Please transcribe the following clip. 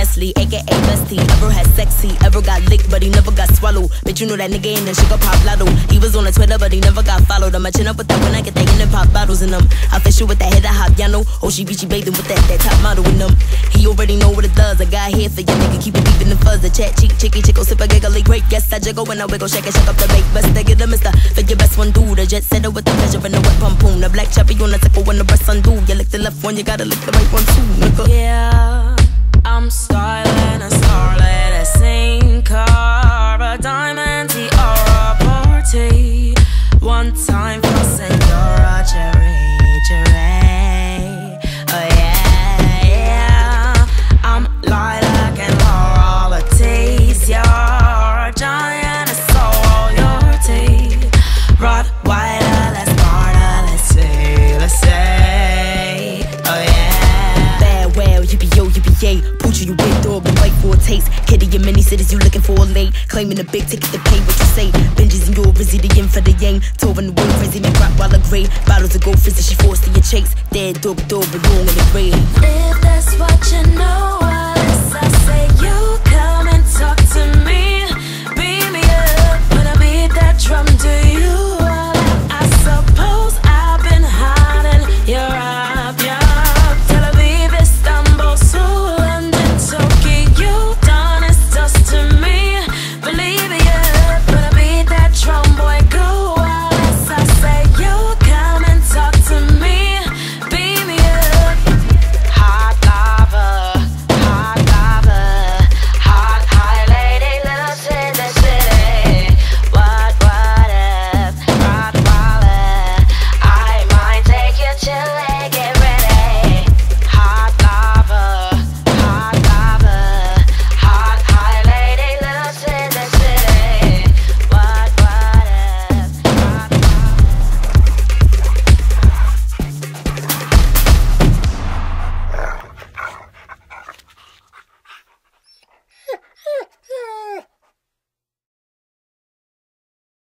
Nestle, aka Bestie. Ever had sexy, ever got licked, but he never got swallowed. Bitch, you know that nigga ain't a sugar pop lotto. He was on a Twitter, but he never got followed. I'm matching up with that when I get that in and pop bottles in them. I fish you with that head of hop, y'all know. Oshi bathing with that top model in them. He already know what it does. I got here for your nigga, keep it deep in the fuzz. The chat, cheek, chicky, chickle, sip a giggle, like great. Yes, I jiggle when I wiggle, shake and shake up the bait. Best nigga, the mister. For your best one, dude. The jet setter with the pleasure and the wet pumpoon. The black choppy on the tickle when the breast undo. You lick the left one, you gotta lick the right one too, nigga. Yeah, I'm styling a starlet, a sink car, a diamond tiara party. One time for Senora Cherry, Cherry. Oh yeah, yeah. I'm lilac and laurelities, you're a giant, and so all your tea. Rottweiler, let's party, let's say, oh yeah. Bad well, you be yo, you be yay. Poochie, you big dog, you right for a taste. Kitty, your many cities, you looking for a late. Claiming a big ticket to pay what you say. Benji's in your rizzy, the yin for the yang. Touring the world, crazy, make rock while a gray. Bottles of gold, fizzy, she forced to your chase. Dead, dope, but wrong in the grave. If that's what you know, I